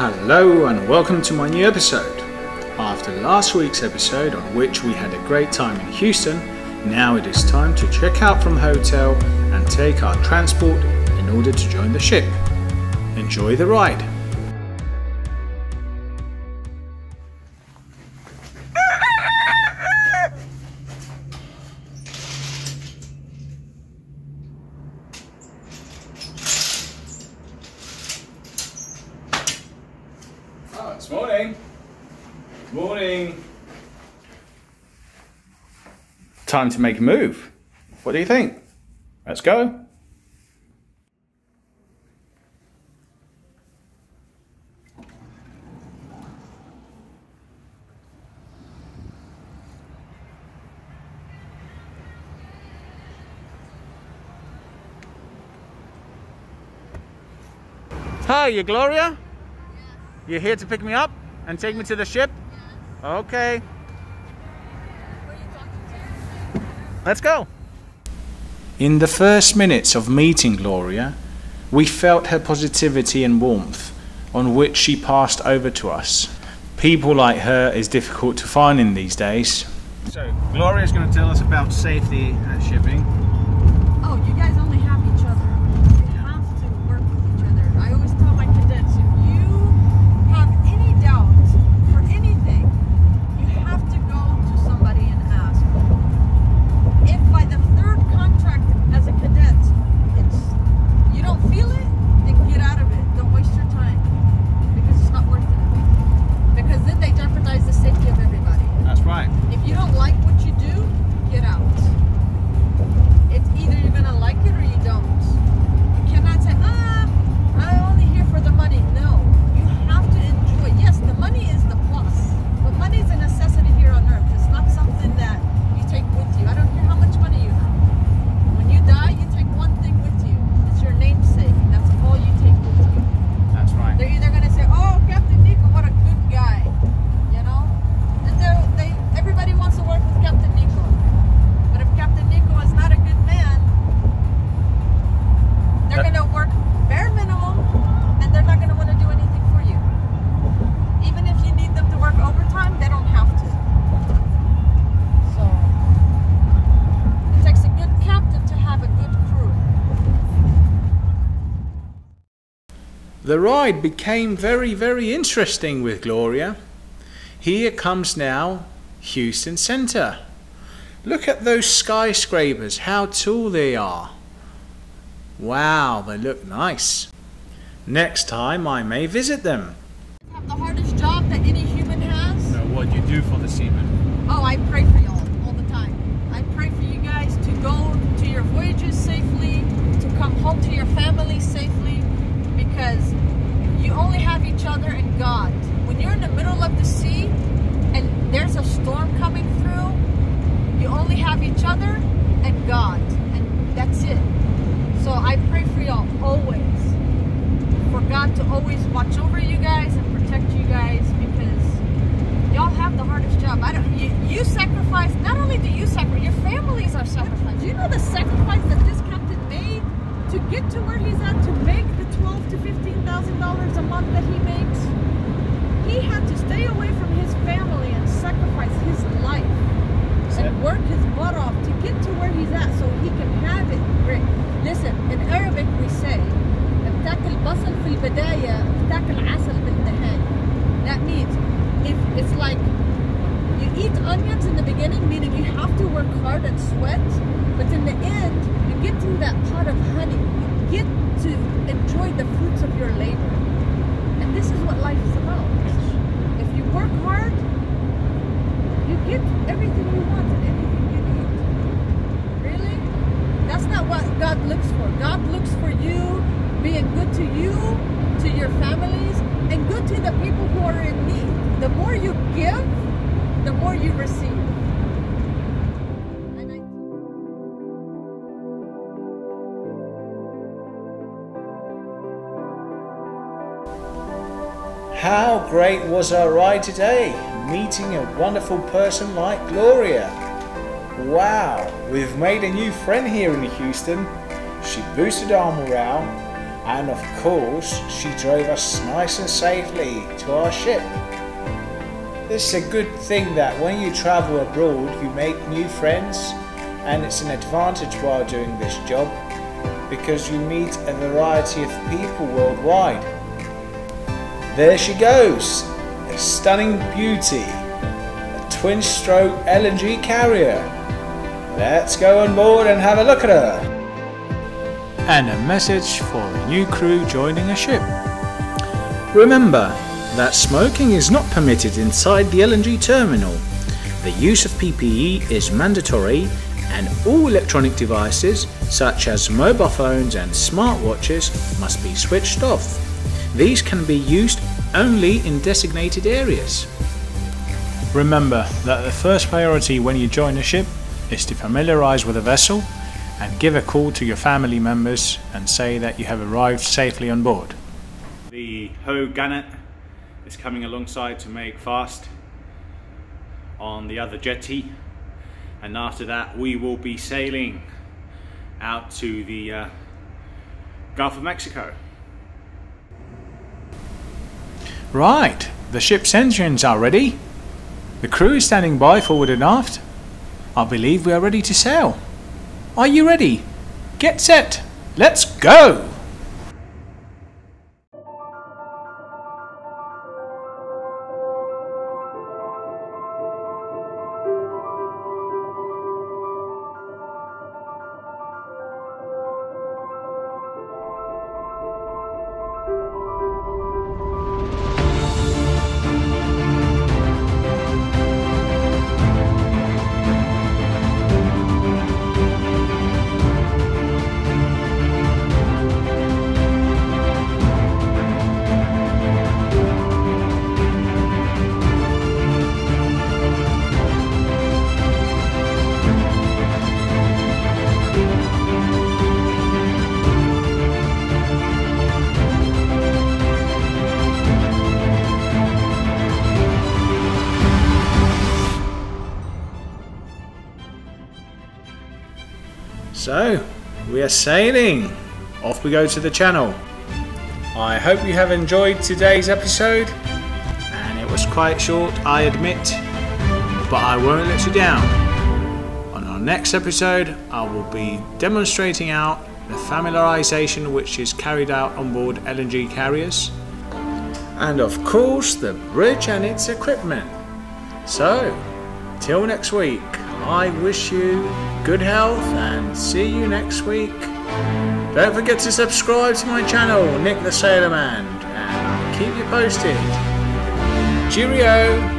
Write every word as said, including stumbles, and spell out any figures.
Hello and welcome to my new episode. After last week's episode on which we had a great time in Houston, now it is time to check out from the hotel and take our transport in order to join the ship. Enjoy the ride. Morning. Morning. Time to make a move. What do you think? Let's go. Hi, you Gloria? You're here to pick me up and take me to the ship? Yes. Okay. Who are you talking to? Let's go. In the first minutes of meeting Gloria, we felt her positivity and warmth, on which she passed over to us. People like her is difficult to find in these days. So, Gloria's going to tell us about safety at shipping. Oh, you guys only have each other. The ride became very, very interesting with Gloria. Here comes now Houston Center. Look at those skyscrapers, how tall they are. Wow, they look nice. Next time I may visit them. You have the hardest job that any human has? No, what do you do for the seamen? Oh, I pray for you all, all the time. I pray for you guys to go to your voyages safely, to come home to your family safely. Because you only have each other and God. When you're in the middle of the sea and there's a storm coming through, you only have each other and God, and that's it. So I pray for y'all always, for God to always watch over you guys and protect you guys, because y'all have the hardest job. I don't. You, you sacrifice. Not only do you sacrifice, your families are sacrificed. You know the sacrifice that this captain made to get to where he's at, to make the twelve to fifteen thousand dollars a month that he makes. He had to stay away from his family and sacrifice his life and work his butt off to get to where he's at so he can have it. Great. Listen, in Arabic we say, that means if it's like you eat onions in the beginning, meaning you have to work hard and sweat, but in the end, get to that pot of honey. You get to enjoy the fruits of your labor. And this is what life is about. If you work hard, you get everything you want and everything you need. Really? That's not what God looks for. God looks for you being good to you, to your families, and good to the people who are in need. The more you give, the more you receive. How great was our ride today, meeting a wonderful person like Gloria. Wow, we've made a new friend here in Houston. She boosted our morale and of course she drove us nice and safely to our ship. This is a good thing that when you travel abroad you make new friends, and it's an advantage while doing this job because you meet a variety of people worldwide. There she goes, a stunning beauty, a twin stroke L N G carrier. Let's go on board and have a look at her. And a message for a new crew joining a ship. Remember that smoking is not permitted inside the L N G terminal. The use of P P E is mandatory, and all electronic devices such as mobile phones and smartwatches must be switched off. These can be used only in designated areas. Remember that the first priority when you join a ship is to familiarise with the vessel and give a call to your family members and say that you have arrived safely on board. The Ho Gannet is coming alongside to make fast on the other jetty, and after that we will be sailing out to the uh, Gulf of Mexico. Right, the ship's engines are ready. The crew is standing by forward and aft. I believe we are ready to sail. Are you ready? Get set! Let's go! So, we are sailing! Off we go to the channel. I hope you have enjoyed today's episode, and it was quite short, I admit, but I won't let you down. On our next episode, I will be demonstrating out the familiarisation which is carried out on board L N G carriers, and of course the bridge and its equipment. So, till next week, I wish you good health and see you next week. Don't forget to subscribe to my channel, Nick the Sailor Man, and I'll keep you posted. Cheerio!